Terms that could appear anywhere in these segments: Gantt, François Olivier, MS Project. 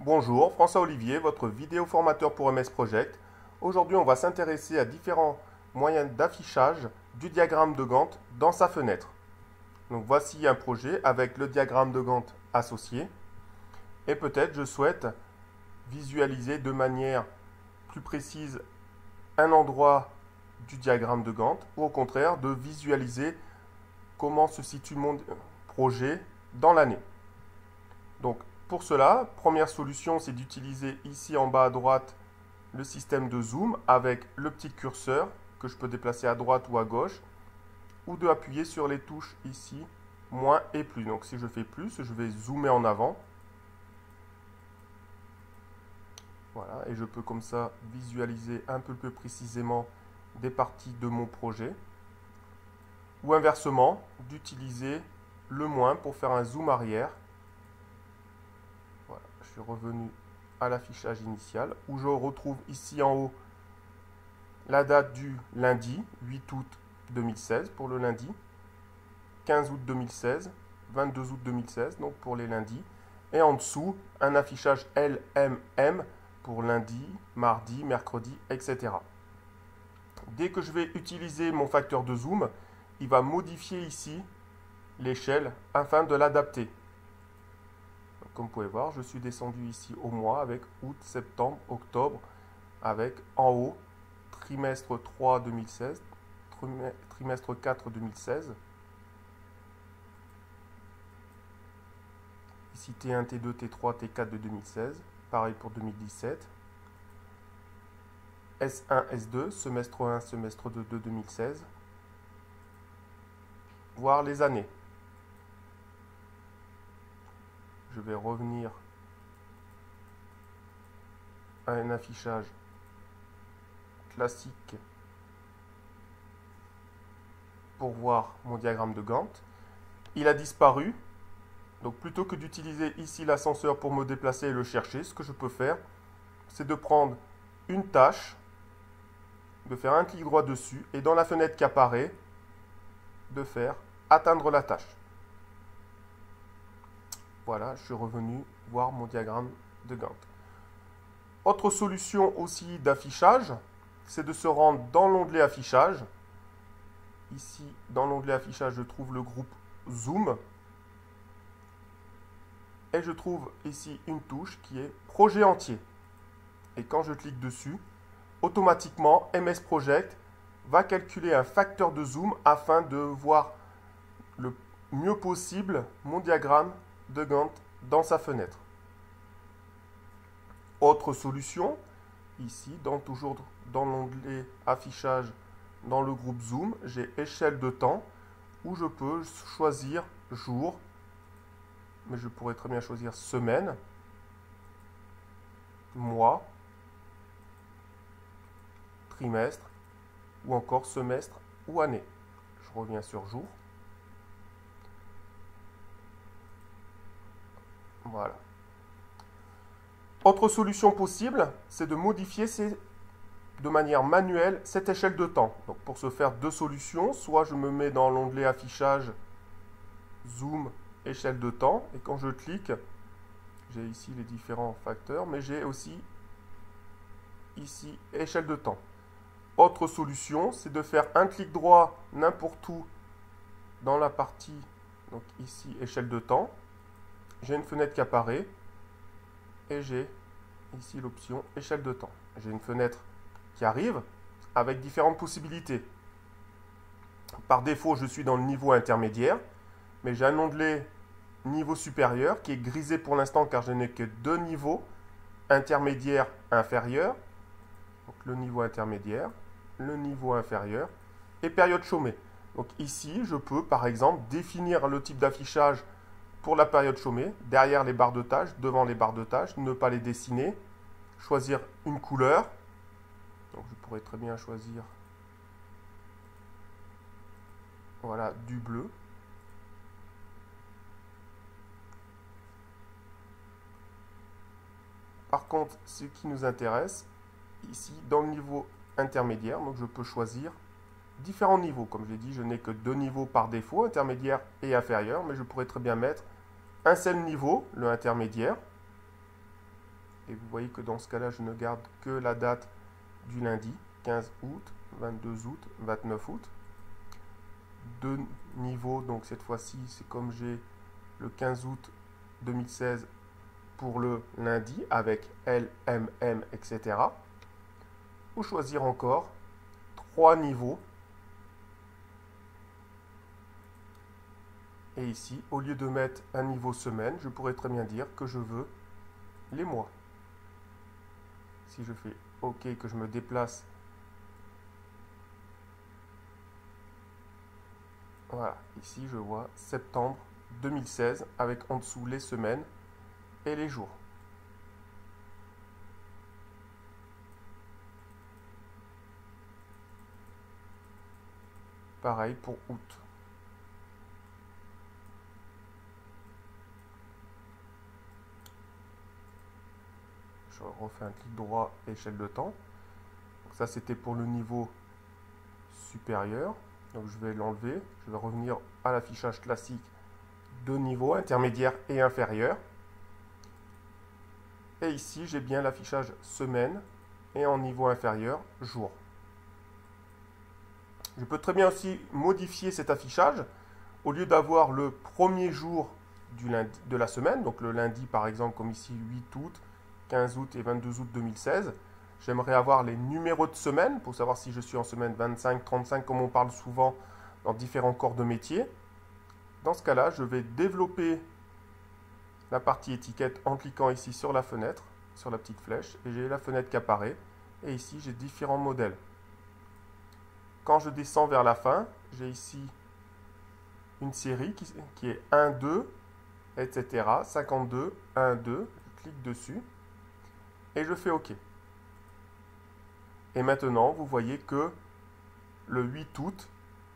Bonjour, François Olivier, votre vidéo formateur pour MS Project. Aujourd'hui, on va s'intéresser à différents moyens d'affichage du diagramme de Gantt dans sa fenêtre. Donc voici un projet avec le diagramme de Gantt associé. Et peut-être je souhaite visualiser de manière plus précise un endroit du diagramme de Gantt ou au contraire de visualiser comment se situe mon projet dans l'année. Donc pour cela, première solution, c'est d'utiliser ici en bas à droite le système de zoom avec le petit curseur que je peux déplacer à droite ou à gauche ou de appuyer sur les touches ici moins et plus. Donc si je fais plus, je vais zoomer en avant. Voilà, et je peux comme ça visualiser un peu plus précisément des parties de mon projet. Ou inversement, d'utiliser le moins pour faire un zoom arrière. Voilà, je suis revenu à l'affichage initial, où je retrouve ici en haut la date du lundi, 8 août 2016 pour le lundi, 15 août 2016, 22 août 2016, donc pour les lundis. Et en dessous, un affichage LMM pour lundi, mardi, mercredi, etc. Dès que je vais utiliser mon facteur de zoom, il va modifier ici l'échelle afin de l'adapter. Comme vous pouvez voir, je suis descendu ici au mois avec août, septembre, octobre, avec en haut trimestre 3 2016, trimestre 4 2016. Ici T1, T2, T3, T4 de 2016. Pareil pour 2017. S1, S2, semestre 1, semestre 2 de 2016. Voir les années. Je vais revenir à un affichage classique pour voir mon diagramme de Gantt. Il a disparu. Donc plutôt que d'utiliser ici l'ascenseur pour me déplacer et le chercher, ce que je peux faire, c'est de prendre une tâche, de faire un clic droit dessus et dans la fenêtre qui apparaît, de faire atteindre la tâche. Voilà, je suis revenu voir mon diagramme de Gantt. Autre solution aussi d'affichage, c'est de se rendre dans l'onglet affichage. Ici, dans l'onglet affichage, je trouve le groupe Zoom. Et je trouve ici une touche qui est projet entier. Et quand je clique dessus, automatiquement MS Project va calculer un facteur de zoom afin de voir le mieux possible mon diagramme de Gantt dans sa fenêtre. Autre solution, ici, toujours dans l'onglet affichage, dans le groupe zoom, j'ai échelle de temps où je peux choisir jour, mais je pourrais très bien choisir semaine, mois, trimestre, ou encore semestre ou année. Je reviens sur jour. Voilà. Autre solution possible, c'est de modifier de manière manuelle cette échelle de temps. Donc pour ce faire, deux solutions. Soit je me mets dans l'onglet affichage, zoom, échelle de temps, et quand je clique, j'ai ici les différents facteurs, mais j'ai aussi ici échelle de temps. Autre solution, c'est de faire un clic droit n'importe où dans la partie, donc ici échelle de temps, j'ai une fenêtre qui apparaît et j'ai ici l'option échelle de temps. J'ai une fenêtre qui arrive avec différentes possibilités. Par défaut, je suis dans le niveau intermédiaire, mais j'ai un onglet niveau supérieur qui est grisé pour l'instant car je n'ai que deux niveaux, intermédiaire, inférieur. Donc le niveau intermédiaire, le niveau inférieur et période chômée. Donc ici, je peux par exemple définir le type d'affichage pour la période chômée, derrière les barres de tâches, devant les barres de tâches, ne pas les dessiner, choisir une couleur. Donc je pourrais très bien choisir, voilà, du bleu. Par contre, ce qui nous intéresse, ici, dans le niveau intermédiaire, donc je peux choisir différents niveaux. Comme je l'ai dit, je n'ai que deux niveaux par défaut, intermédiaire et inférieur, mais je pourrais très bien mettre un seul niveau, le intermédiaire, et vous voyez que dans ce cas-là, je ne garde que la date du lundi, 15 août, 22 août, 29 août. Deux niveaux, donc cette fois-ci, c'est comme j'ai le 15 août 2016 pour le lundi avec LMM, etc. Ou choisir encore trois niveaux. Et ici, au lieu de mettre un niveau semaine, je pourrais très bien dire que je veux les mois. Si je fais OK, que je me déplace. Voilà, ici je vois septembre 2016 avec en dessous les semaines et les jours. Pareil pour août. Je refais un clic droit, échelle de temps. Donc ça, c'était pour le niveau supérieur. Donc je vais l'enlever. Je vais revenir à l'affichage classique de niveau intermédiaire et inférieur. Et ici, j'ai bien l'affichage semaine et en niveau inférieur, jour. Je peux très bien aussi modifier cet affichage. Au lieu d'avoir le premier jour de la semaine, donc le lundi par exemple, comme ici 8 août, 15 août et 22 août 2016. J'aimerais avoir les numéros de semaine pour savoir si je suis en semaine 25, 35, comme on parle souvent dans différents corps de métier. Dans ce cas-là, je vais développer la partie étiquette en cliquant ici sur la fenêtre, sur la petite flèche, et j'ai la fenêtre qui apparaît. Et ici, j'ai différents modèles. Quand je descends vers la fin, j'ai ici une série qui est 1, 2, etc. 52, 1, 2. Je clique dessus. Et je fais OK. Et maintenant, vous voyez que le 8 août,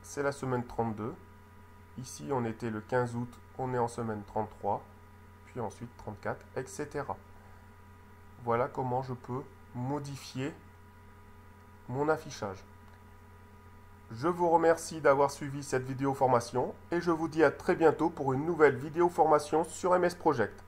c'est la semaine 32. Ici, on était le 15 août, on est en semaine 33, puis ensuite 34, etc. Voilà comment je peux modifier mon affichage. Je vous remercie d'avoir suivi cette vidéo formation et je vous dis à très bientôt pour une nouvelle vidéo formation sur MS Project.